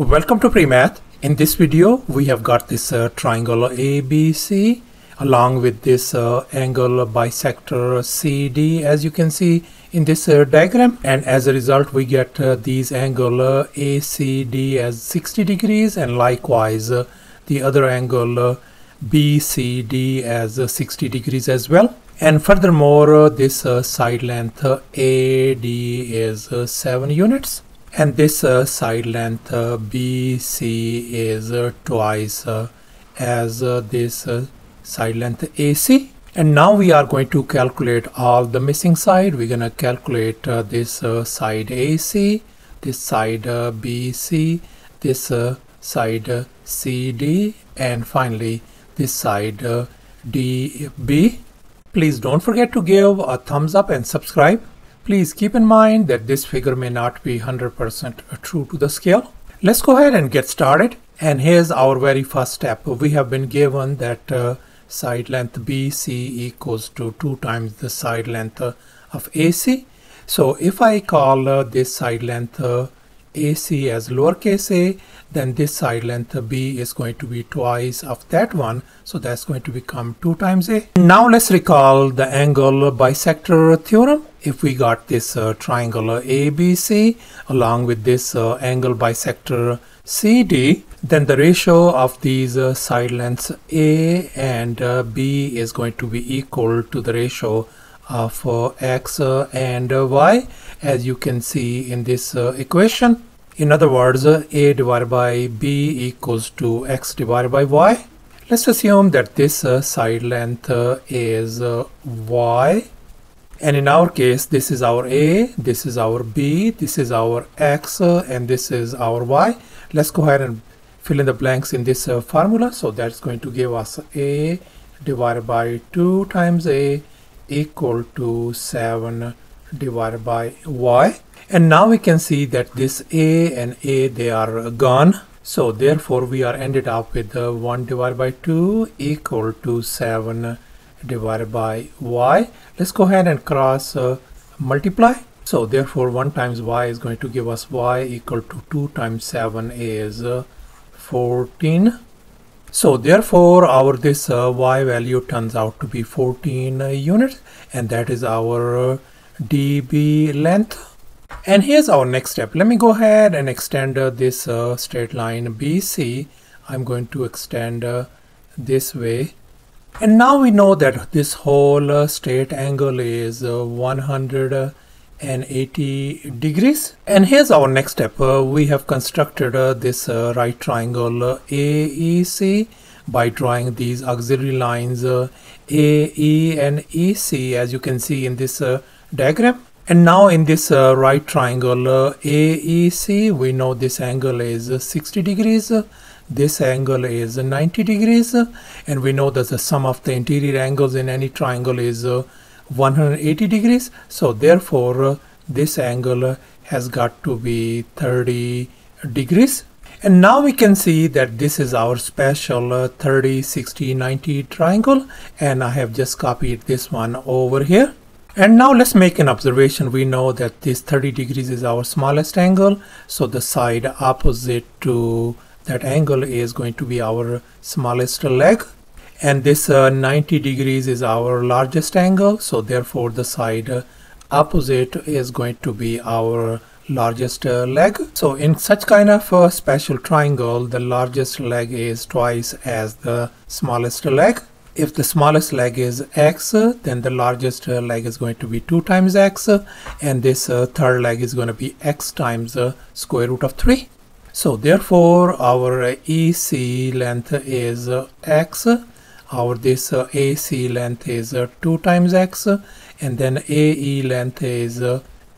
Welcome to PreMath. In this video we have got this triangle ABC along with this angle bisector CD, as you can see in this diagram, and as a result we get these angle ACD as 60 degrees and likewise the other angle BCD as 60 degrees as well. And furthermore this side length AD is 7 units. And this side length BC is twice as this side length AC. And now we are going to calculate all the missing side. We're going to calculate this side AC, this side BC, this side CD, and finally this side DB. Please don't forget to give a thumbs up and subscribe. Please keep in mind that this figure may not be 100% true to the scale. Let's go ahead and get started. And here's our very first step. We have been given that side length BC equals to 2 times the side length of AC. So if I call this side length AC as lowercase a, then this side length B is going to be twice of that one, so that's going to become 2 times a. Now let's recall the angle bisector theorem. If we got this triangle ABC along with this angle bisector CD, then the ratio of these side lengths A and B is going to be equal to the ratio of X and Y, as you can see in this equation. In other words, A divided by B equals to X divided by Y. Let's assume that this side length is Y, and in our case this is our A, this is our B, this is our X, and this is our Y. Let's go ahead and fill in the blanks in this formula. So that's going to give us A divided by 2 times A equal to 7 divided by Y. And now we can see that this A and A, they are gone, so therefore we are ended up with 1 divided by 2 equal to 7 divided by Y. Let's go ahead and cross multiply. So therefore 1 times Y is going to give us Y equal to 2 times 7 is 14. So therefore our this Y value turns out to be 14 units, and that is our DB length. And here's our next step. Let me go ahead and extend this straight line BC. I'm going to extend this way. And now we know that this whole straight angle is 180 degrees. And here's our next step. We have constructed this right triangle AEC by drawing these auxiliary lines AE and EC, as you can see in this diagram. And now in this right triangle AEC, we know this angle is 60 degrees, this angle is 90 degrees, and we know that the sum of the interior angles in any triangle is 180 degrees. So therefore this angle has got to be 30 degrees. And now we can see that this is our special 30, 60, 90 triangle, and I have just copied this one over here. And now let's make an observation. We know that this 30 degrees is our smallest angle, so the side opposite to that angle is going to be our smallest leg, and this 90 degrees is our largest angle, so therefore the side opposite is going to be our largest leg. So in such kind of a special triangle, the largest leg is twice as the smallest leg. If the smallest leg is X, then the largest leg is going to be 2 times X, and this third leg is going to be X times square root of 3. So therefore our EC length is X, our this AC length is 2 times X, and then AE length is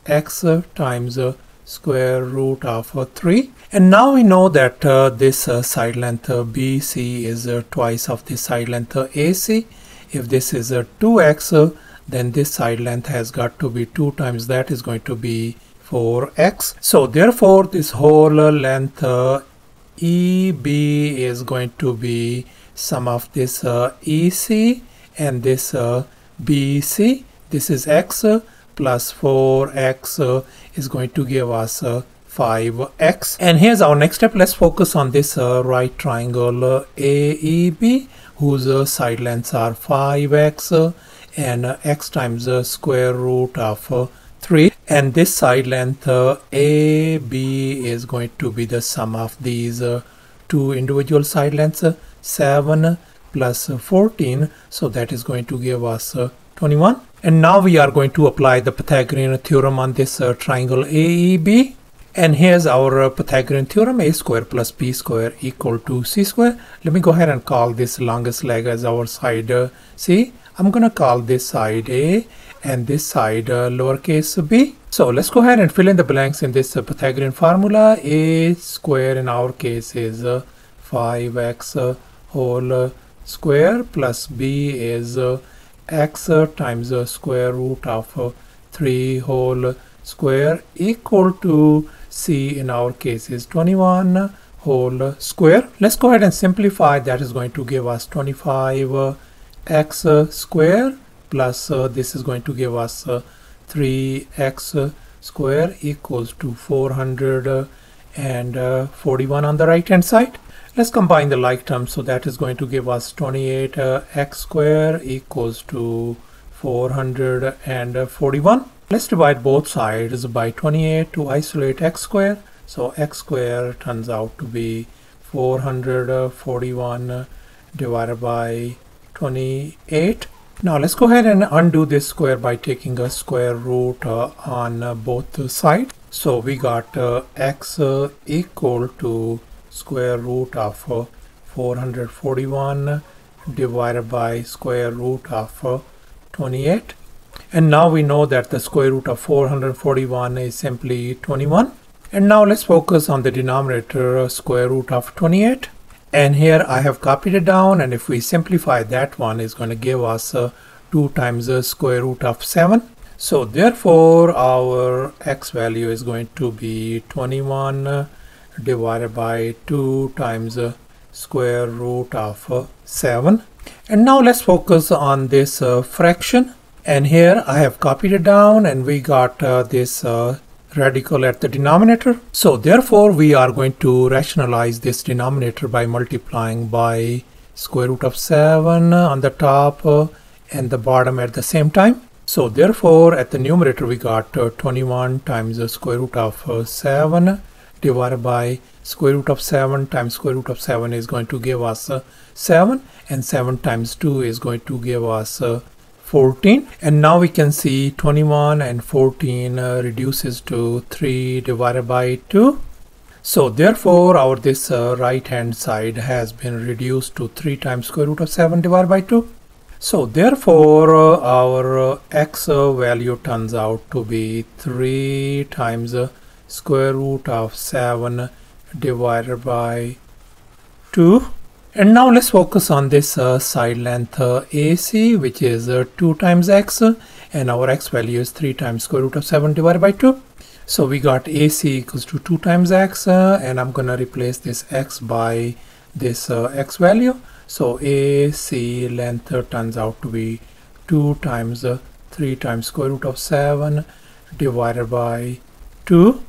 X times square root of 3. And now we know that this side length BC is twice of the side length AC. If this is 2x, then this side length has got to be 2 times that is going to be 4x. So therefore this whole length EB is going to be sum of this EC and this BC. This is x plus 4x is going to give us 5x. And here's our next step. Let's focus on this right triangle AEB, whose side lengths are 5x and x times the square root of 3. And this side length AB is going to be the sum of these two individual side lengths, 7 plus 14. So that is going to give us 21. And now we are going to apply the Pythagorean theorem on this triangle AEB. And here's our Pythagorean theorem, a square plus b square equal to c square. Let me go ahead and call this longest leg as our side C. I'm going to call this side A and this side lowercase b. So let's go ahead and fill in the blanks in this Pythagorean formula. A square in our case is 5x whole square plus b is x times the square root of 3 whole square equal to c in our case is 21 whole square. Let's go ahead and simplify. That is going to give us 25x square plus this is going to give us 3x square equals to 441 on the right hand side. Let's combine the like terms, so that is going to give us 28x square equals to 441. Let's divide both sides by 28 to isolate x square. So x square turns out to be 441 divided by 28. Now let's go ahead and undo this square by taking a square root on both sides. So we got x equal to square root of 441 divided by square root of 28. And now we know that the square root of 441 is simply 21. And now let's focus on the denominator, square root of 28. And here I have copied it down, and if we simplify that one, is going to give us 2 times the square root of 7. So therefore our x value is going to be 21 divided by 2 times square root of 7. And now let's focus on this fraction, and here I have copied it down, and we got this radical at the denominator. So therefore we are going to rationalize this denominator by multiplying by square root of 7 on the top and the bottom at the same time. So therefore at the numerator we got 21 times the square root of 7 divided by square root of 7 times square root of 7 is going to give us 7, and 7 times 2 is going to give us 14. And now we can see 21 and 14 reduces to 3 divided by 2. So therefore our this right hand side has been reduced to 3 times square root of 7 divided by 2. So therefore our x value turns out to be 3 times square root of 7 divided by 2. And now let's focus on this side length AC, which is 2 times x, and our x value is 3 times square root of 7 divided by 2. So we got AC equals to 2 times x, and I'm going to replace this x by this x value. So AC length turns out to be 2 times 3 times square root of 7 divided by 2.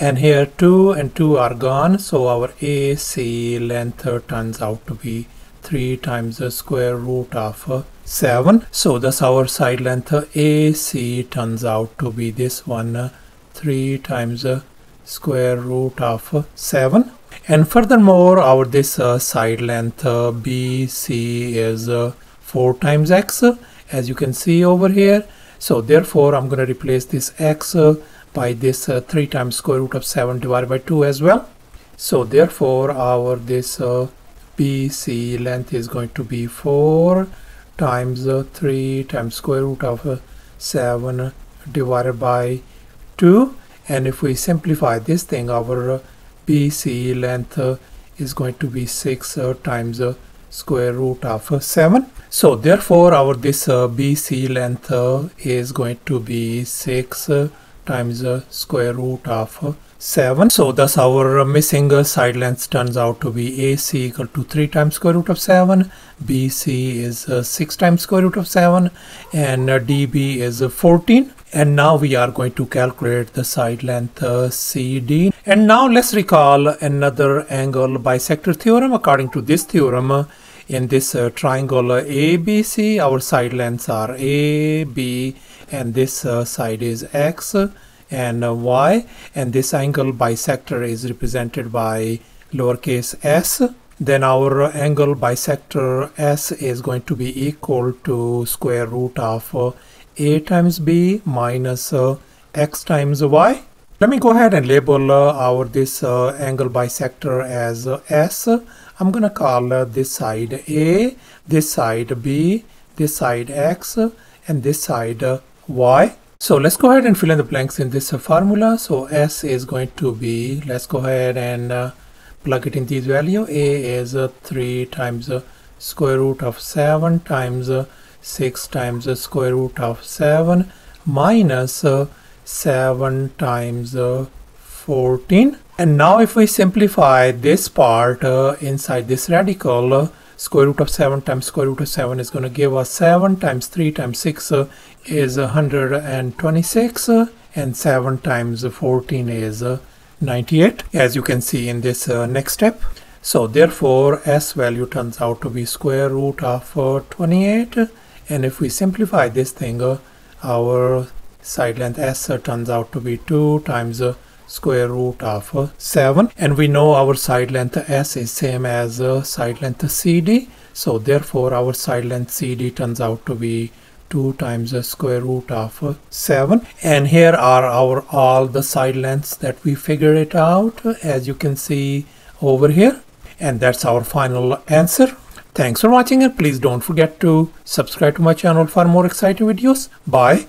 And here 2 and 2 are gone, so our AC length turns out to be 3 times the square root of 7. So thus our side length AC turns out to be this one, 3 times the square root of 7. And furthermore our this side length BC is 4 times x, as you can see over here. So therefore I'm going to replace this x by this 3 times square root of 7 divided by 2 as well. So therefore our this BC length is going to be 4 times 3 times square root of 7 divided by 2. And if we simplify this thing, our BC length is going to be 6 times square root of 7. So therefore our this BC length is going to be 6 times the square root of 7. So thus our missing side length turns out to be AC equal to 3 times square root of 7, BC is 6 times square root of 7, and DB is 14. And now we are going to calculate the side length CD. And now let's recall another angle bisector theorem. According to this theorem, in this triangle ABC, our side lengths are A, B, and this side is X and Y, and this angle bisector is represented by lowercase s. Then our angle bisector S is going to be equal to square root of A times B minus X times Y. Let me go ahead and label this angle bisector as S. I'm going to call this side A, this side B, this side X, and this side Y. So let's go ahead and fill in the blanks in this formula. So S is going to be, let's go ahead and plug it in these value. A is 3 times square root of 7 times 6 times square root of 7 minus 7 times 14. And now if we simplify this part inside this radical, square root of 7 times square root of 7 is going to give us 7 times 3 times 6 is 126, and 7 times 14 is 98, as you can see in this next step. So therefore S value turns out to be square root of 28, and if we simplify this thing, our side length S turns out to be 2 times square root of 7, and we know our side length S is same as side length CD, so therefore our side length CD turns out to be 2 times the square root of 7. And here are our all the side lengths that we figured it out, as you can see over here, and that's our final answer. Thanks for watching, and please don't forget to subscribe to my channel for more exciting videos. Bye.